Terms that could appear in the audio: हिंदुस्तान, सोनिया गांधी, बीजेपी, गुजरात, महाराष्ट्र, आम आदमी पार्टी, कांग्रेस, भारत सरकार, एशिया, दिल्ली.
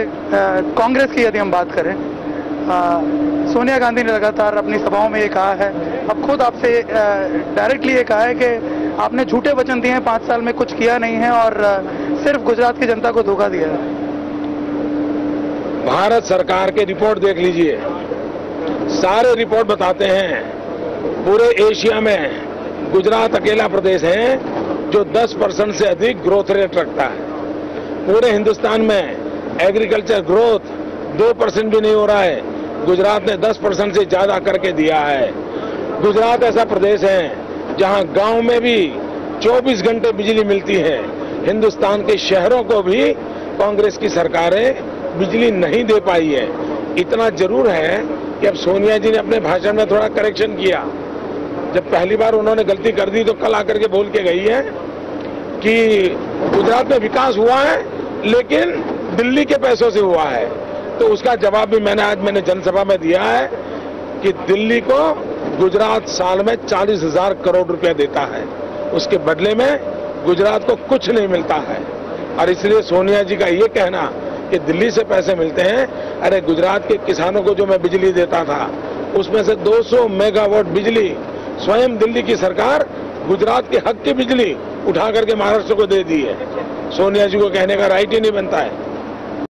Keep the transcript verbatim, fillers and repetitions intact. कांग्रेस की यदि हम बात करें, सोनिया गांधी ने लगातार अपनी सभाओं में ये कहा है, अब खुद आपसे डायरेक्टली ये कहा है कि आपने झूठे वचन दिए हैं, पाँच साल में कुछ किया नहीं है और सिर्फ गुजरात की जनता को धोखा दिया है। भारत सरकार के रिपोर्ट देख लीजिए, सारे रिपोर्ट बताते हैं पूरे एशिया में गुजरात अकेला प्रदेश है जो दस परसेंट से अधिक ग्रोथ रेट रखता है। पूरे हिंदुस्तान में एग्रीकल्चर ग्रोथ दो परसेंट भी नहीं हो रहा है, गुजरात ने दस परसेंट से ज्यादा करके दिया है। गुजरात ऐसा प्रदेश है जहां गांव में भी चौबीस घंटे बिजली मिलती है। हिंदुस्तान के शहरों को भी कांग्रेस की सरकारें बिजली नहीं दे पाई है। इतना जरूर है कि अब सोनिया जी ने अपने भाषण में थोड़ा करेक्शन किया। जब पहली बार उन्होंने गलती कर दी तो कल आकर के बोल के गई है कि गुजरात में विकास हुआ है लेकिन दिल्ली के पैसों से हुआ है। तो उसका जवाब भी मैंने आज मैंने जनसभा में दिया है कि दिल्ली को गुजरात साल में चालीस हजार करोड़ रुपया देता है, उसके बदले में गुजरात को कुछ नहीं मिलता है। और इसलिए सोनिया जी का ये कहना कि दिल्ली से पैसे मिलते हैं, अरे गुजरात के किसानों को जो मैं बिजली देता था उसमें से दो सौ मेगावाट बिजली स्वयं दिल्ली की सरकार गुजरात के हक की बिजली उठा करके महाराष्ट्र को दे दी है। सोनिया जी को कहने का राइट ही नहीं बनता है।